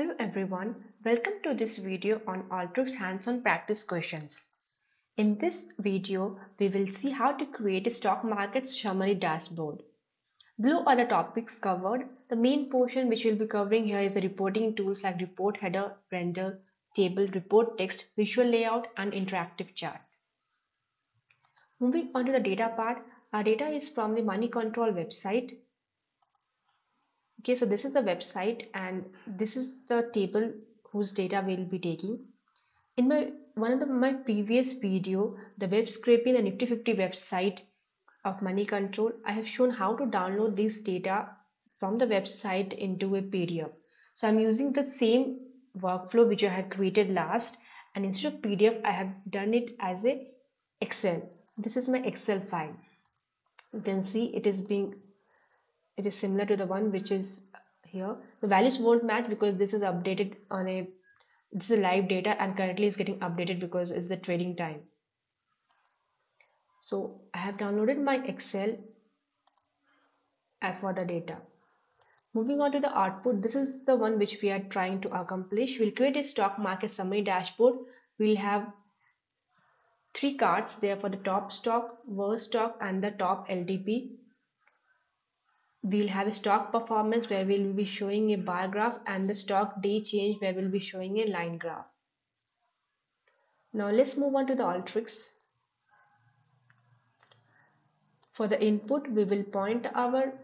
Hello everyone, welcome to this video on Alteryx hands-on practice questions. In this video, we will see how to create a stock market summary dashboard. Below are the topics covered. The main portion which we'll be covering here is the reporting tools like report header, render, table, report text, visual layout and interactive chart. Moving on to the data part, our data is from the Money Control website. Okay, so this is the website and this is the table whose data we will be taking. In one of my previous video, the web scraping the Nifty 50 website of Money Control, I have shown how to download this data from the website into a PDF. So I'm using the same workflow which I have created last, and instead of PDF, I have done it as a Excel. This is my Excel file. You can see it is similar to the one which is here. The values won't match because this is updated on this is live data and currently is getting updated because it's the trading time. So I have downloaded my Excel for the data. Moving on to the output, this is the one which we are trying to accomplish. We'll create a stock market summary dashboard. We'll have three cards there for the top stock, worst stock and the top LTP. We'll have a stock performance where we'll be showing a bar graph and the stock day change where we'll be showing a line graph. Now let's move on to the Alteryx. For the input, we will point our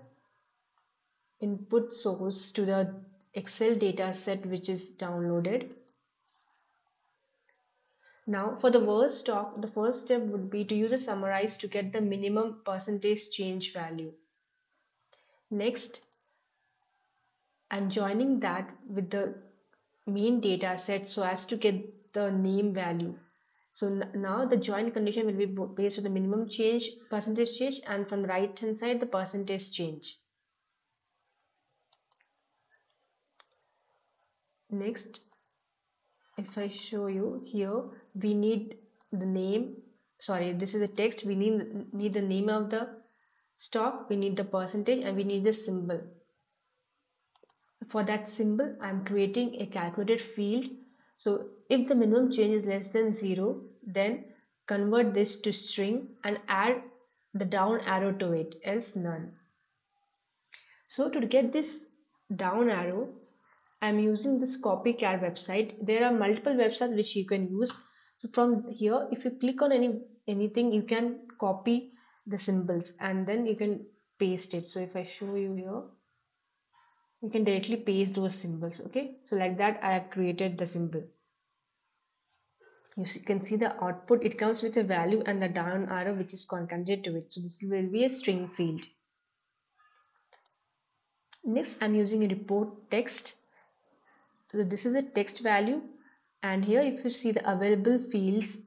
input source to the Excel data set which is downloaded. Now for the worst stock, the first step would be to use a summarize to get the minimum percentage change value. Next, I'm joining that with the main data set so as to get the name value. So now the join condition will be based on the minimum change, percentage change, and from right hand side the percentage change. Next, if I show you here, we need the name, sorry, this is the text, we need the name of the stock, we need the percentage and we need the symbol. For that symbol, I'm creating a calculated field. So if the minimum change is less than 0, then convert this to string and add the down arrow to it, else none. So to get this down arrow, I'm using this copycat website. There are multiple websites which you can use. So from here, if you click on anything, you can copy the symbols and then you can paste it. So if I show you here, you can directly paste those symbols. Okay, so like that I have created the symbol. You can see the output, it comes with a value and the down arrow which is concatenated to it. So this will be a string field. Next, I'm using a report text. So this is a text value, and here if you see the available fields,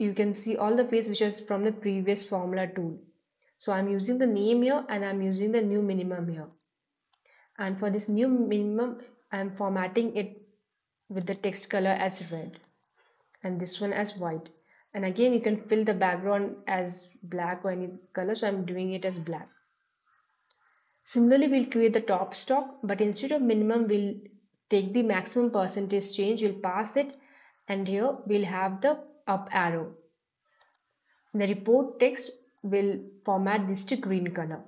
you can see all the fields which is from the previous formula tool. So I'm using the name here and I'm using the new minimum here. And for this new minimum, I'm formatting it with the text color as red and this one as white. And again, you can fill the background as black or any color. So I'm doing it as black. Similarly, we'll create the top stock, but instead of minimum, we'll take the maximum percentage change, we'll pass it. And here we'll have the up arrow. The report text will format this to green color.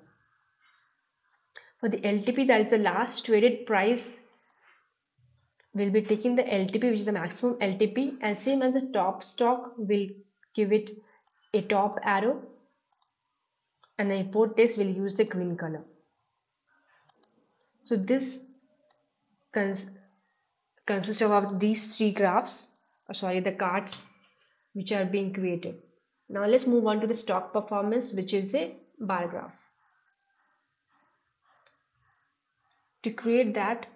For the LTP, that is the last traded price, we'll be taking the LTP which is the maximum LTP, and same as the top stock, we'll give it a top arrow and the report text will use the green color. So this consists of these three graphs, the cards which are being created. Now let's move on to the stock performance, which is a bar graph. To create that,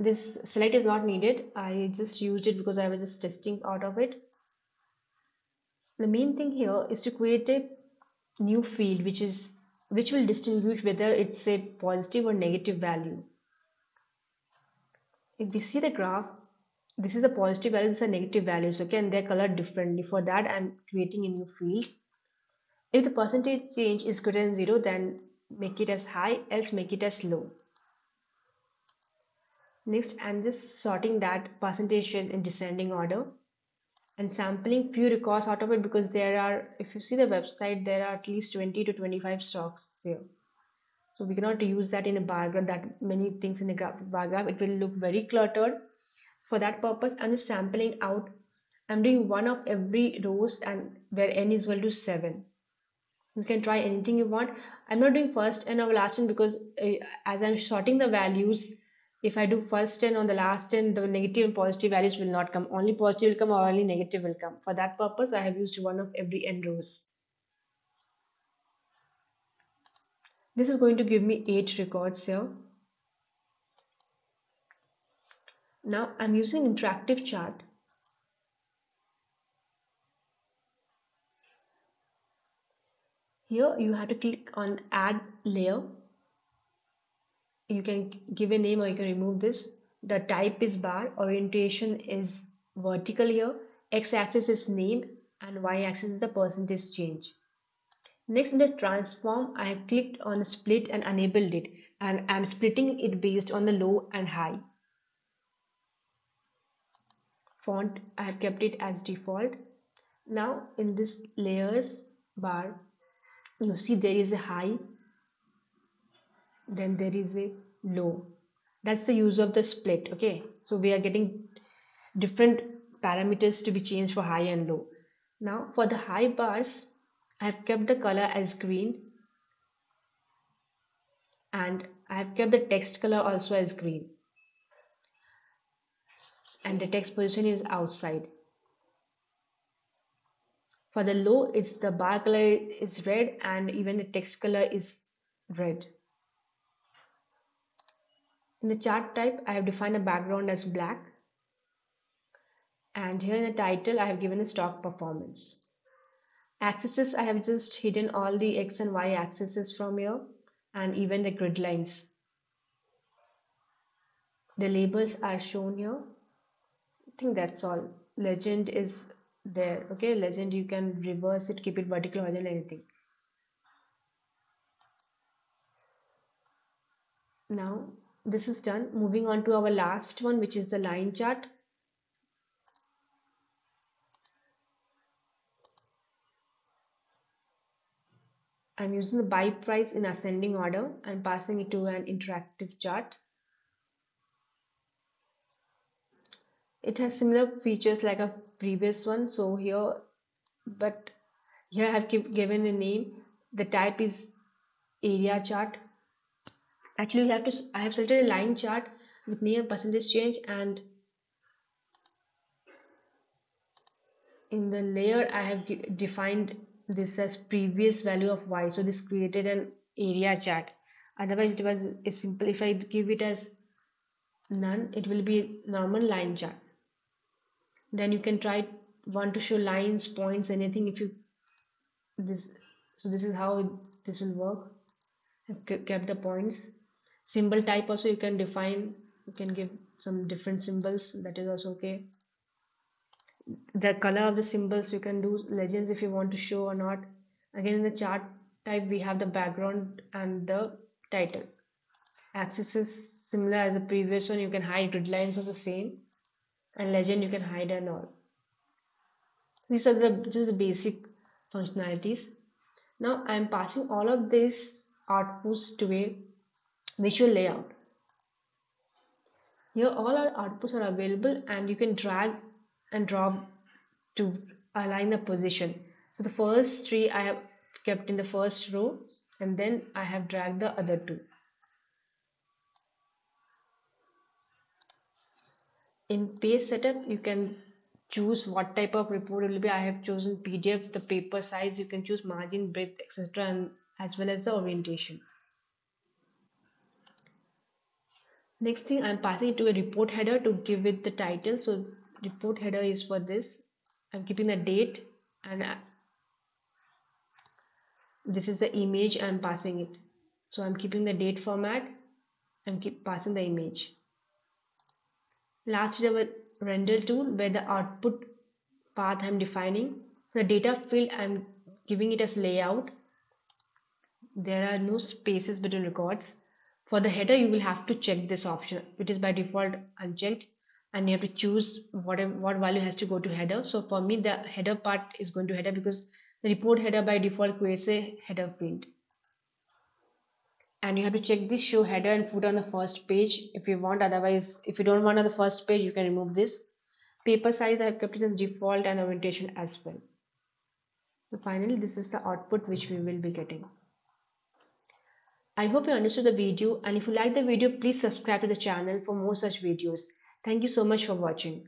this select is not needed. I just used it because I was just testing out of it. The main thing here is to create a new field which will distinguish whether it's a positive or negative value. If we see the graph, this is a positive value, these are negative values, okay, and they're colored differently. For that, I'm creating a new field. If the percentage change is greater than 0, then make it as high, else make it as low. Next, I'm just sorting that percentation in descending order and sampling few records out of it, because there are, if you see the website, there are at least 20 to 25 stocks there. So we cannot use that in a bar graph, that many things in a bar graph. It will look very cluttered. For that purpose, I'm just sampling out. I'm doing one of every rows and where n is equal to 7. You can try anything you want. I'm not doing first n or last n because as I'm sorting the values, if I do first 10 on the last 10, the negative and positive values will not come. Only positive will come or only negative will come. For that purpose, I have used one of every n rows. This is going to give me 8 records here. Now I'm using an interactive chart. Here you have to click on add layer. You can give a name or you can remove this. The type is bar, orientation is vertical here, x-axis is name and y-axis is the percentage change. Next in the transform, I have clicked on split and enabled it, and I'm splitting it based on the low and high. Font, I have kept it as default. Now in this layers bar, you see there is a high, then there is a low. That's the use of the split. Okay, so we are getting different parameters to be changed for high and low. Now for the high bars, I have kept the color as green and I have kept the text color also as green, and the text position is outside. For the low, it's the bar color is red and even the text color is red. In the chart type, I have defined the background as black, and here in the title I have given a stock performance. Axes, I have just hidden all the x and y axes from here and even the grid lines. The labels are shown here. I think that's all. Legend is there. Okay, legend you can reverse it, keep it vertical, horizontal, anything. Now this is done. Moving on to our last one, which is the line chart. I'm using the buy price in ascending order and passing it to an interactive chart. It has similar features like a previous one, so here, but here I have given a name. The type is area chart. Actually, I have selected a line chart with near percentage change, and in the layer I have defined this as previous value of y, so this created an area chart. Otherwise it was a simple, if I give it as none, it will be normal line chart. Then you can try want to show lines, points, anything if you this. So this is how this will work. I've kept the points. Symbol type also you can define, you can give some different symbols, that is also okay. The color of the symbols you can do, legends if you want to show or not. Again in the chart type we have the background and the title. Axis is similar as the previous one, you can hide grid lines of the same, and legend you can hide and all. These are the just the basic functionalities. Now I am passing all of these outputs to a visual layout. Here all our outputs are available and you can drag and drop to align the position. So the first 3 I have kept in the first row, and then I have dragged the other 2. In page setup, you can choose what type of report it will be. I have chosen PDF, the paper size, you can choose margin, breadth, etc., and as well as the orientation. Next thing, I'm passing it to a report header to give it the title. So report header is for this. I'm keeping the date, and this is the image I'm passing it. So I'm keeping the date format and keep passing the image. Last is our render tool, where the output path I'm defining. The data field I'm giving it as layout. There are no spaces between records. For the header, you will have to check this option. It is by default unchecked, and you have to choose what value has to go to header. So for me, the header part is going to header because the report header by default creates a header field. And you have to check this show header and put on the first page if you want. Otherwise, if you don't want on the first page, you can remove this. Paper size I have kept it as default and orientation as well. So finally, this is the output which we will be getting. I hope you understood the video, and if you like the video, please subscribe to the channel for more such videos. Thank you so much for watching.